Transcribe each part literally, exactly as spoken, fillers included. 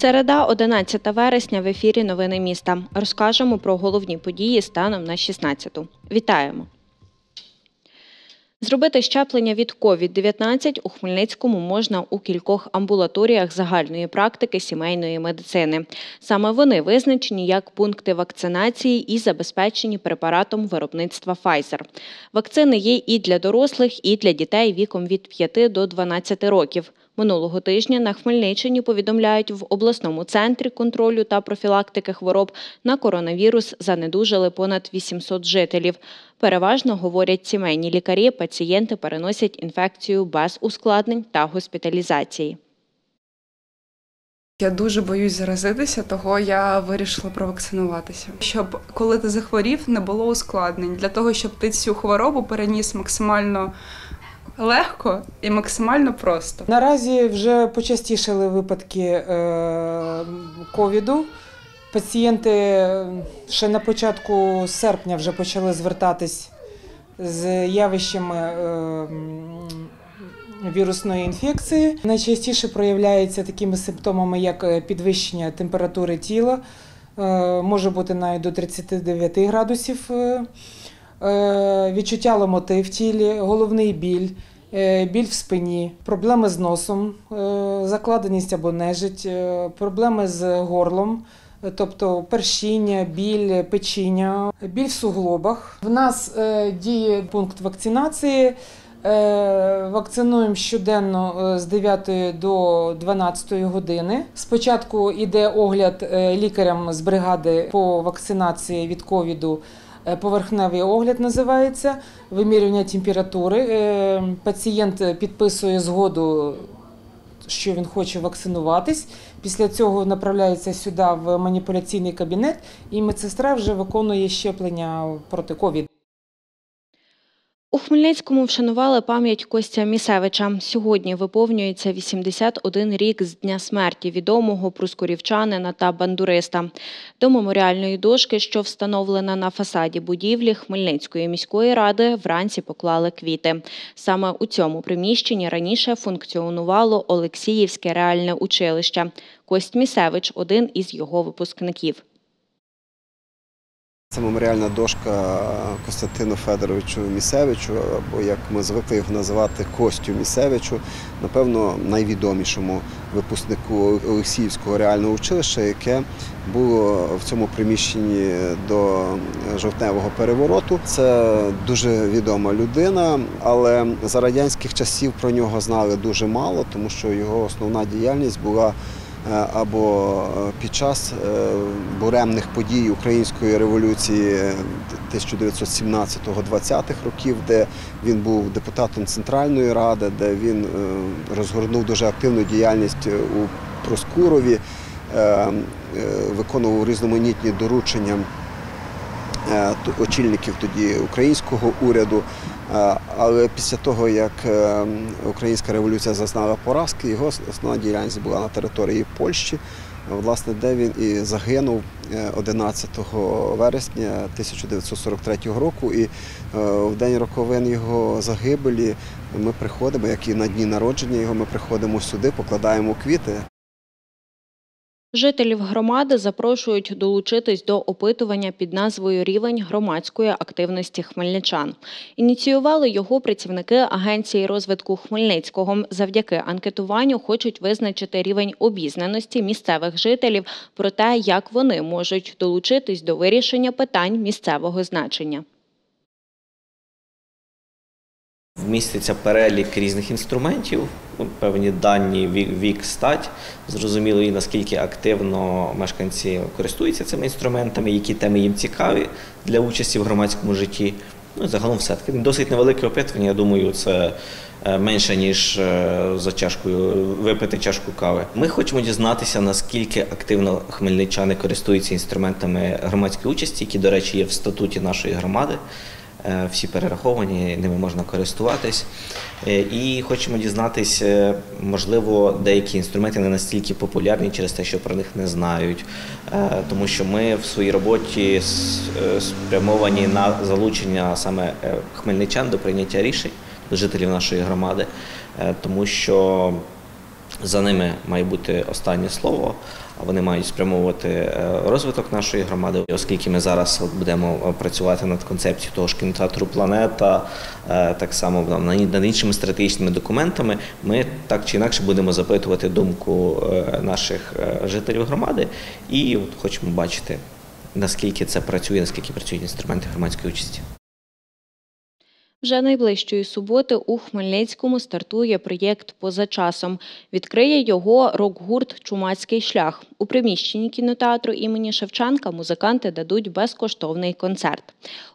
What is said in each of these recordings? Середа, одинадцяте вересня, в ефірі «Новини міста». Розкажемо про головні події станом на шістнадцяту. Вітаємо! Зробити щеплення від ковід дев'ятнадцять у Хмельницькому можна у кількох амбулаторіях загальної практики сімейної медицини. Саме вони визначені як пункти вакцинації і забезпечені препаратом виробництва Pfizer. Вакцини є і для дорослих, і для дітей віком від п'яти до дванадцяти років. Минулого тижня на Хмельниччині, повідомляють, в обласному центрі контролю та профілактики хвороб на коронавірус занедужили понад вісімсот жителів. Переважно, говорять сімейні лікарі, пацієнти переносять інфекцію без ускладнень та госпіталізації. Я дуже боюсь заразитися, того я вирішила провакцинуватися. Щоб коли ти захворів, не було ускладнень. Для того, щоб ти цю хворобу переніс максимально легко і максимально просто. Наразі вже почастішали випадки ковіду. Пацієнти ще на початку серпня вже почали звертатись з явищами вірусної інфекції. Найчастіше проявляється такими симптомами, як підвищення температури тіла, може бути навіть до тридцяти дев'яти градусів, відчуття ломоти в тілі, головний біль, біль в спині, проблеми з носом, закладеність або нежить, проблеми з горлом, тобто першіння, біль, печіння, біль в суглобах. В нас діє пункт вакцинації. Вакцинуємо щоденно з дев'ятої до дванадцятої години. Спочатку йде огляд лікарям з бригади по вакцинації від ковіду. Поверхневий огляд називається, вимірювання температури. Пацієнт підписує згоду, що він хоче вакцинуватись. Після цього направляється сюди, в маніпуляційний кабінет, і медсестра вже виконує щеплення проти ковіду. У Хмельницькому вшанували пам'ять Костя Місевича. Сьогодні виповнюється вісімдесят один рік з дня смерті відомого проскурівчанина та бандуриста. До меморіальної дошки, що встановлена на фасаді будівлі Хмельницької міської ради, вранці поклали квіти. Саме у цьому приміщенні раніше функціонувало Олексіївське реальне училище. Кость Місевич – один із його випускників. Це меморіальна дошка Костянтину Федоровичу Місевичу, або, як ми звикли його називати, Костю Місевичу, напевно, найвідомішому випускнику Олексіївського реального училища, яке було в цьому приміщенні до жовтневого перевороту. Це дуже відома людина, але за радянських часів про нього знали дуже мало, тому що його основна діяльність була або під час буремних подій Української революції тисяча дев'ятсот сімнадцятого — двадцятих років, де він був депутатом Центральної Ради, де він розгорнув дуже активну діяльність у Проскурові, виконував різноманітні доручення очільників тоді українського уряду. Але після того, як українська революція зазнала поразки, його основна діяльність була на території Польщі, власне, де він і загинув одинадцятого вересня тисяча дев'ятсот сорок третього року. І в день роковин його загибелі ми приходимо, як і на дні народження його, ми приходимо сюди, покладаємо квіти. Жителів громади запрошують долучитись до опитування під назвою «Рівень громадської активності хмельничан». Ініціювали його працівники Агенції розвитку Хмельницького. Завдяки анкетуванню хочуть визначити рівень обізнаності місцевих жителів про те, як вони можуть долучитись до вирішення питань місцевого значення. Міститься перелік різних інструментів, певні дані, вік, стать. Зрозуміло і наскільки активно мешканці користуються цими інструментами, які теми їм цікаві для участі в громадському житті. Ну, загалом все-таки досить невелике опитування, я думаю, це менше, ніж за чашкою, випити чашку кави. Ми хочемо дізнатися, наскільки активно хмельничани користуються інструментами громадської участі, які, до речі, є в статуті нашої громади. всі перераховані, ними можна користуватись. І хочемо дізнатися, можливо, деякі інструменти не настільки популярні через те, що про них не знають. Тому що ми в своїй роботі спрямовані на залучення саме хмельничан до прийняття рішень, до жителів нашої громади, тому що за ними має бути останнє слово, вони мають спрямовувати розвиток нашої громади. Оскільки ми зараз будемо працювати над концепцією того ж кінотеатру «Планета», так само над іншими стратегічними документами, ми так чи інакше будемо запитувати думку наших жителів громади і от хочемо бачити, наскільки це працює, наскільки працюють інструменти громадської участі. Вже найближчої суботи у Хмельницькому стартує проєкт «Поза часом». Відкриє його рок-гурт «Чумацький шлях». У приміщенні кінотеатру імені Шевченка музиканти дадуть безкоштовний концерт.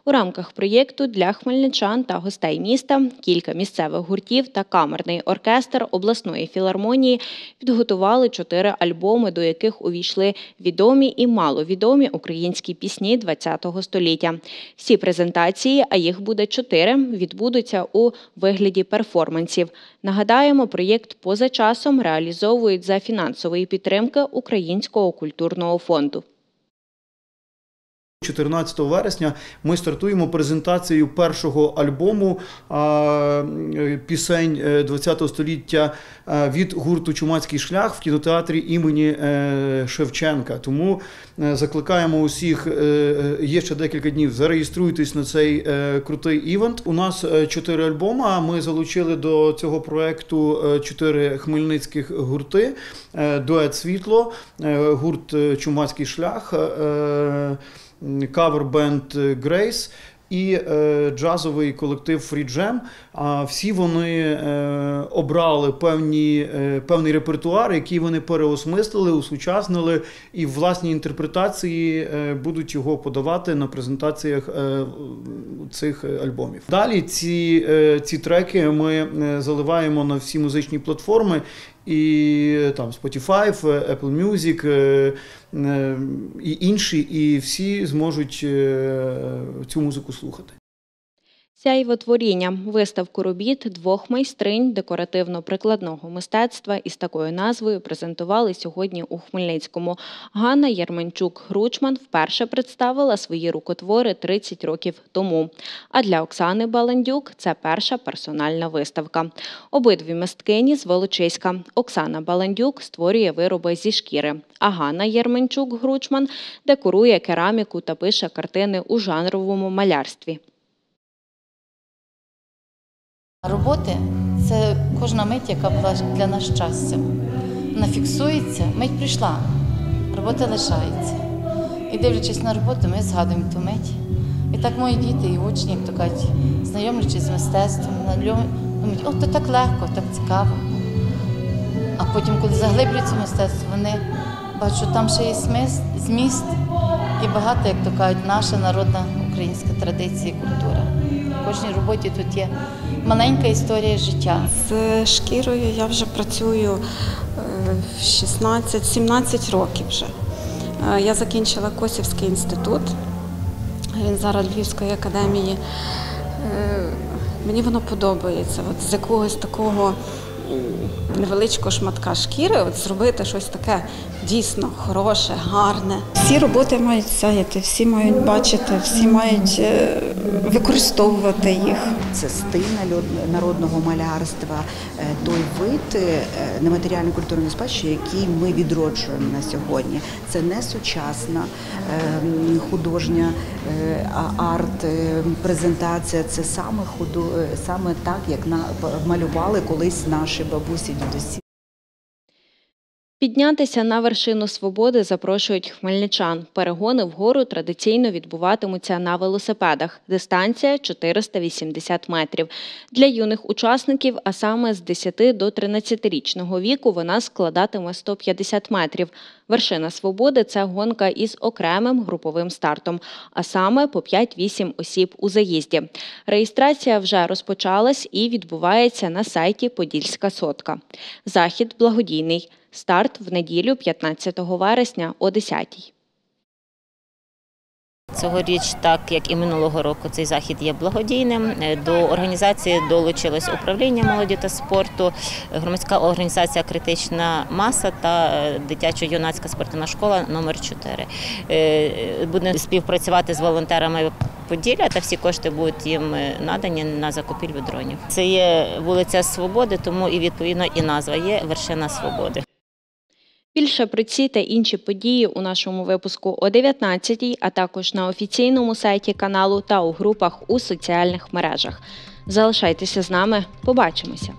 У рамках проєкту для хмельничан та гостей міста кілька місцевих гуртів та камерний оркестр обласної філармонії підготували чотири альбоми, до яких увійшли відомі і маловідомі українські пісні ХХ століття. Всі презентації, а їх буде чотири, відбудуться у вигляді перформансів. Нагадаємо, проєкт «Поза часом» реалізовують за фінансової підтримки Українського культурного фонду. чотирнадцятого вересня ми стартуємо презентацію першого альбому пісень ХХ століття від гурту «Чумацький шлях» в кінотеатрі імені Шевченка. Тому закликаємо усіх, є ще декілька днів, зареєструйтесь на цей крутий івент. У нас чотири альбоми, ми залучили до цього проєкту чотири хмельницьких гурти. «Дует Світло», гурт «Чумацький шлях», кавер-бенд «Грейс» і джазовий колектив «Фрі Джем». Всі вони обрали певний репертуар, який вони переосмислили, усучаснили і в власній інтерпретації будуть його подавати на презентаціях цих альбомів. Далі ці треки ми заливаємо на всі музичні платформи, і там Spotify, Apple Music і інші, і всі зможуть цю музику слухати. Сяйвотворіння – виставку робіт двох майстринь декоративно-прикладного мистецтва із такою назвою презентували сьогодні у Хмельницькому. Ганна Єрменчук-Гручман вперше представила свої рукотвори тридцять років тому. А для Оксани Баландюк – це перша персональна виставка. Обидві мисткині з Волочиська. Оксана Баландюк створює вироби зі шкіри, а Ганна Єрменчук-Гручман декорує кераміку та пише картини у жанровому малярстві. Роботи – це кожна мить, яка була для нас щастям. Вона фіксується, мить прийшла, робота лишається. І дивлячись на роботу, ми згадуємо ту мить. І так мої діти і учні, як то кажуть, знайомлячись з мистецтвом, думають, о, то так легко, так цікаво. А потім, коли заглиблюються в мистецтво, вони бачать, що там ще є зміст і багато, як то кажуть, наша народна українська традиція і культура. В кожній роботі тут є маленька історія життя. З шкірою я вже працюю шістнадцять-сімнадцять років вже. Я закінчила Косівський інститут, він зараз Львівської академії. Мені воно подобається, от з якогось такого невеличкого шматка шкіри от зробити щось таке дійсно хороше, гарне. Всі роботи мають сяяти, всі мають бачити, всі мають використовувати їх. Це стиль народного малярства, той вид нематеріальної культурної спадщини, який ми відроджуємо на сьогодні. Це не сучасна художня арт-презентація, це саме так, як малювали колись наші бабусі, дідусі. Піднятися на вершину свободи запрошують хмельничан. Перегони вгору традиційно відбуватимуться на велосипедах. Дистанція – чотириста вісімдесят метрів. Для юних учасників, а саме з десяти до тринадцятирічного віку, вона складатиме сто п'ятдесят метрів. Вершина свободи – це гонка із окремим груповим стартом, а саме по п'ять-вісім осіб у заїзді. Реєстрація вже розпочалась і відбувається на сайті «Подільська сотка». Захід благодійний. Старт в неділю п'ятнадцятого вересня о десятій. Цьогоріч, так як і минулого року, цей захід є благодійним. До організації долучилось управління молоді та спорту, громадська організація «Критична маса» та дитячо-юнацька спортивна школа номер чотири. Будемо співпрацювати з волонтерами Поділля, та всі кошти будуть їм надані на закупівлю дронів. Це є вулиця Свободи, тому і відповідно і назва є «Вершина свободи». Більше про ці та інші події у нашому випуску о дев'ятнадцятій, а також на офіційному сайті каналу та у групах у соціальних мережах. Залишайтеся з нами, побачимося!